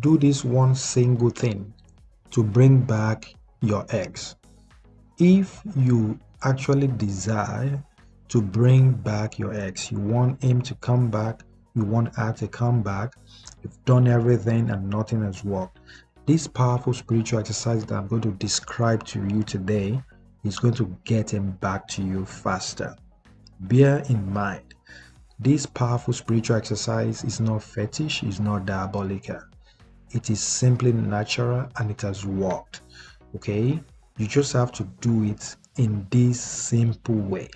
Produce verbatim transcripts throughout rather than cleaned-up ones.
do this one single thing to bring back your ex. If you actually desire to bring back your ex, you want him to come back, you want her to come back, you've done everything and nothing has worked, this powerful spiritual exercise that I'm going to describe to you today is going to get him back to you faster. Bear in mind, this powerful spiritual exercise is not fetish, it's not diabolical. It is simply natural and it has worked. Okay, you just have to do it in this simple way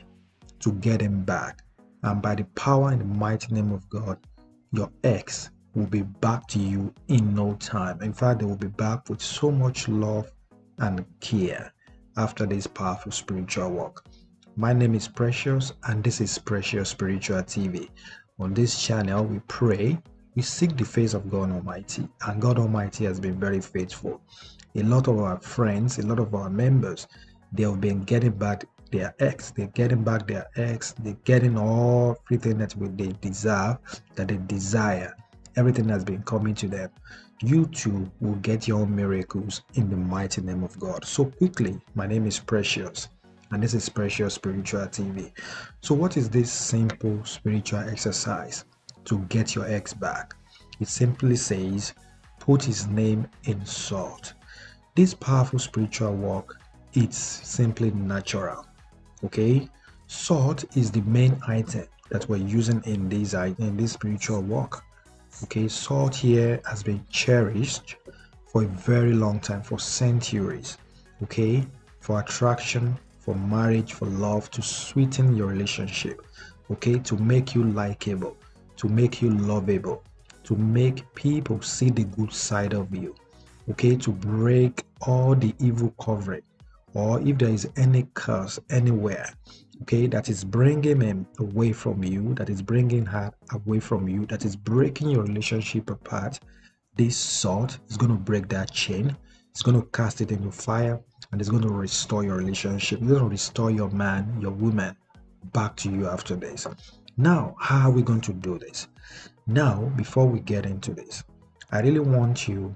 to get him back, and by the power and the mighty name of God, your ex will be back to you in no time. In fact, they will be back with so much love and care after this powerful spiritual work. My name is Precious and this is Precious Spiritual T V. On this channel, we pray, we seek the face of God Almighty, and God Almighty has been very faithful. A lot of our friends, a lot of our members, they have been getting back their ex, they're getting back their ex, they're getting all everything that they deserve, that they desire. Everything has been coming to them. You too will get your miracles in the mighty name of God. So quickly, my name is Precious and this is Precious Spiritual T V. So what is this simple spiritual exercise to get your ex back? It simply says, put his name in salt. This powerful spiritual work, it's simply natural. Okay, salt is the main item that we're using in this in this spiritual work. Okay, salt here has been cherished for a very long time, for centuries. Okay, for attraction, for marriage, for love, to sweeten your relationship. Okay, to make you likable, to make you lovable, to make people see the good side of you. Okay, to break all the evil covering, or if there is any curse anywhere, okay, that is bringing him away from you, that is bringing her away from you, that is breaking your relationship apart, this salt is going to break that chain, it's going to cast it into fire, and it's going to restore your relationship. It's going to restore your man, your woman back to you after this. Now, how are we going to do this? Now, before we get into this, I really want you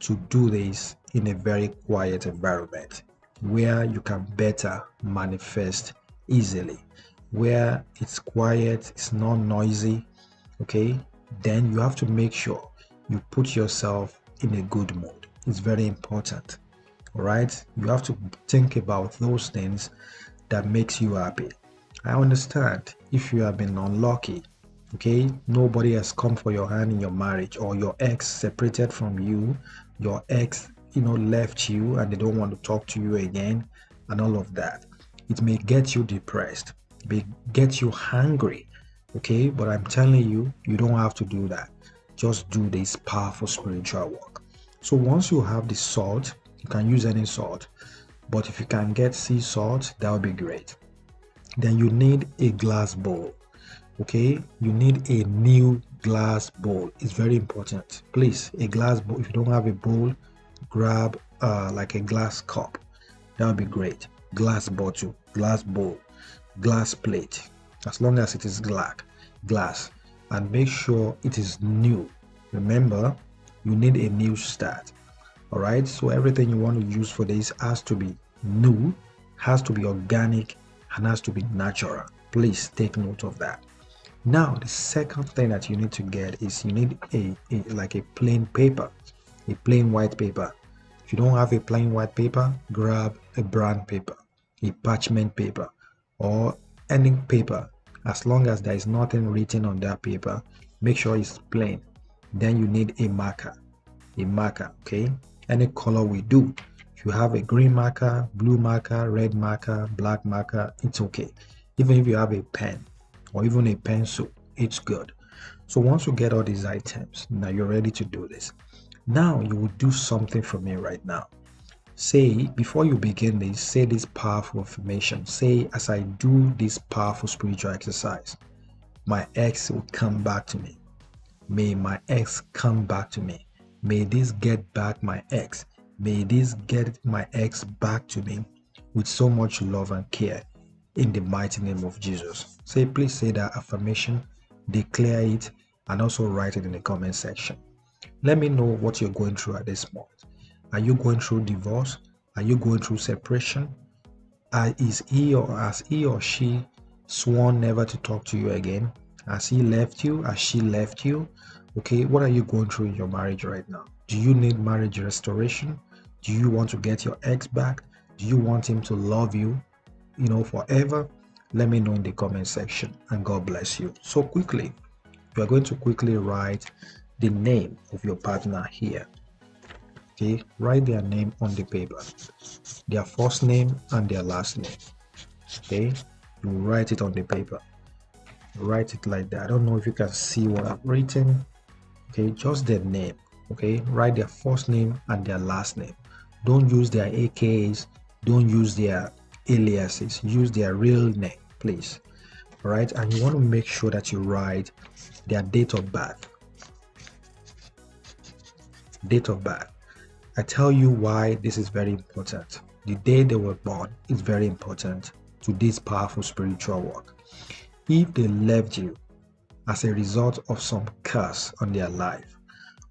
to do this in a very quiet environment, where you can better manifest easily, where it's quiet, it's not noisy. Okay, then you have to make sure you put yourself in a good mood. It's very important. All right, you have to think about those things that makes you happy. I understand if you have been unlucky. Okay, nobody has come for your hand in your marriage, or your ex separated from you, your ex, you know, left you and they don't want to talk to you again and all of that. It may get you depressed, it may get you hungry. Okay, but I'm telling you, you don't have to do that. Just do this powerful spiritual work. So once you have the salt, you can use any salt, but if you can get sea salt, that would be great. Then you need a glass bowl. Okay, you need a new glass bowl. It's very important. Please, a glass bowl. If you don't have a bowl, grab uh, like a glass cup, that would be great. Glass bottle, glass bowl, glass plate, as long as it is glass glass, and make sure it is new. Remember, you need a new start. All right, so everything you want to use for this has to be new, has to be organic, and has to be natural. Please take note of that. Now, the second thing that you need to get is you need a, a like a plain paper, a plain white paper. If you don't have a plain white paper, grab a brown paper, a parchment paper, or any paper. As long as there is nothing written on that paper, make sure it's plain. Then you need a marker, a marker, okay? Any color will do. If you have a green marker, blue marker, red marker, black marker, it's okay. Even if you have a pen or even a pencil, it's good. So once you get all these items, now you're ready to do this. Now you will do something for me right now. Say, before you begin this, say this powerful affirmation. Say, as I do this powerful spiritual exercise, my ex will come back to me. May my ex come back to me. May this get back my ex. May this get my ex back to me with so much love and care in the mighty name of Jesus. Say, please say that affirmation, declare it, and also write it in the comment section. Let me know what you're going through at this point. Are you going through divorce? Are you going through separation? Uh, is he or has he or she sworn never to talk to you again? Has he left you? Has she left you? Okay, what are you going through in your marriage right now? Do you need marriage restoration? Do you want to get your ex back? Do you want him to love you, you know, forever? Let me know in the comment section, and God bless you. So quickly, you are going to quickly write the name of your partner here. Okay, write their name on the paper, their first name and their last name. Okay, you write it on the paper. Write it like that. I don't know if you can see what I've written. Okay, just their name. Okay, write their first name and their last name. Don't use their A K As, don't use their aliases, use their real name, please. All right, and you want to make sure that you write their date of birth. Date of birth. I tell you why this is very important. The day they were born is very important to this powerful spiritual work. If they left you as a result of some curse on their life,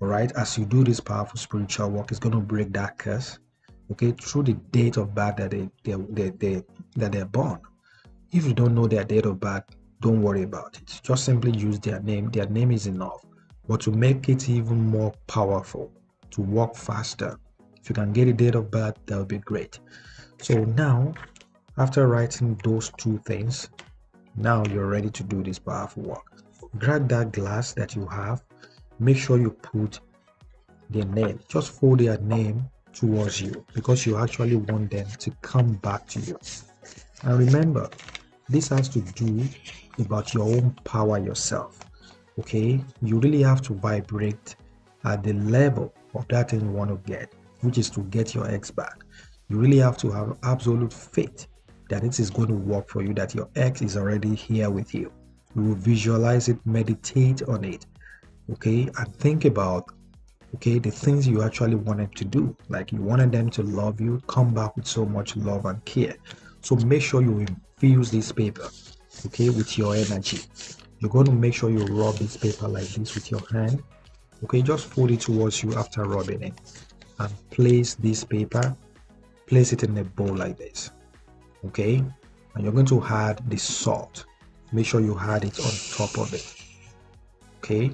all right, as you do this powerful spiritual work, it's going to break that curse, okay, through the date of birth that they, they, they, they that they're born. If you don't know their date of birth, don't worry about it. Just simply use their name. Their name is enough. But to make it even more powerful, to work faster, if you can get a date of birth, that would be great. So now, after writing those two things, now you're ready to do this powerful work. Grab that glass that you have. Make sure you put their name, just fold their name towards you, because you actually want them to come back to you. And remember, this has to do about your own power yourself. Okay, you really have to vibrate at the level of that thing you want to get, which is to get your ex back. You really have to have absolute faith that it is going to work for you, that your ex is already here with you. You will visualize it, meditate on it. Okay, and think about, okay, the things you actually wanted to do, like you wanted them to love you, come back with so much love and care. So make sure you infuse this paper, okay, with your energy. You're going to make sure you rub this paper like this with your hand. Okay, just fold it towards you after rubbing it, and place this paper, place it in a bowl like this. Okay, and you're going to add the salt. Make sure you add it on top of it. Okay.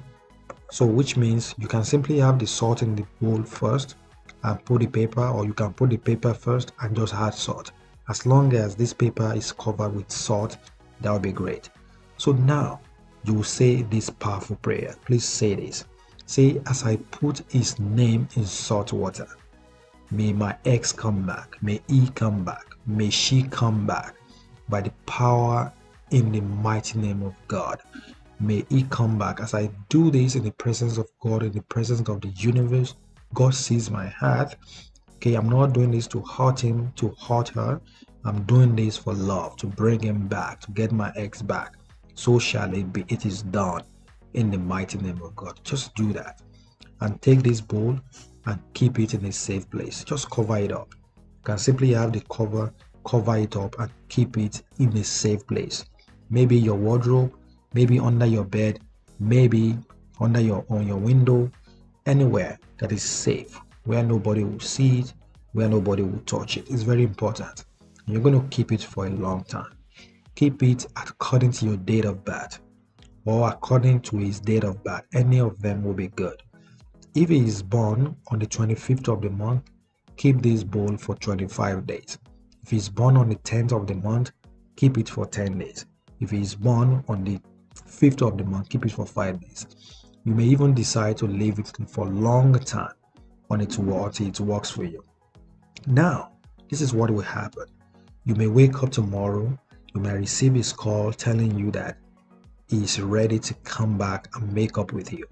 So which means you can simply have the salt in the bowl first and put the paper, or you can put the paper first and just add salt. As long as this paper is covered with salt, that would be great. So now you will say this powerful prayer. Please say this. Say, as I put his name in salt water, may my ex come back, may he come back, may she come back, by the power in the mighty name of God. May he come back. As I do this in the presence of God, in the presence of the universe, God sees my heart. Okay, I'm not doing this to hurt him, to hurt her. I'm doing this for love, to bring him back, to get my ex back. So shall it be. It is done in the mighty name of God. Just do that. And take this bowl and keep it in a safe place. Just cover it up. You can simply have the cover, cover it up and keep it in a safe place. Maybe your wardrobe, maybe under your bed, maybe under your on your window, anywhere that is safe, where nobody will see it, where nobody will touch it. It's very important. You're going to keep it for a long time. Keep it according to your date of birth, or according to his date of birth. Any of them will be good. If he is born on the twenty-fifth of the month, keep this bowl for twenty-five days. If he is born on the tenth of the month, keep it for ten days. If he is born on the fifth of the month, keep it for five days. You may even decide to leave it for a long time on it until it works for you. Now this is what will happen. You may wake up tomorrow, you may receive his call telling you that he is ready to come back and make up with you,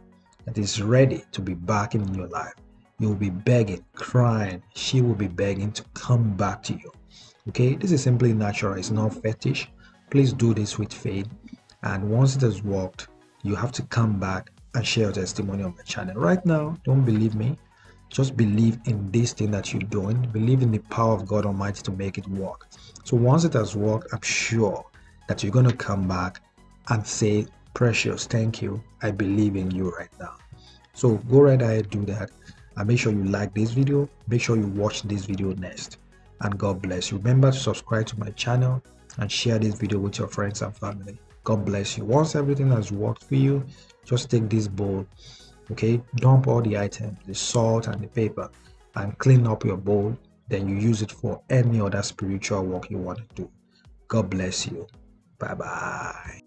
that he is ready to be back in your life. You will be begging, crying, she will be begging to come back to you. Okay, this is simply natural, it's not fetish. Please do this with faith. And once it has worked, you have to come back and share your testimony on my channel. Right now, don't believe me. Just believe in this thing that you're doing. Believe in the power of God Almighty to make it work. So once it has worked, I'm sure that you're going to come back and say, Precious, thank you. I believe in you right now. So go right ahead, do that, and make sure you like this video. Make sure you watch this video next, and God bless you. Remember to subscribe to my channel and share this video with your friends and family. God bless you. Once everything has worked for you, just take this bowl, okay, dump all the items, the salt and the pepper, and clean up your bowl. Then you use it for any other spiritual work you want to do. God bless you. Bye bye.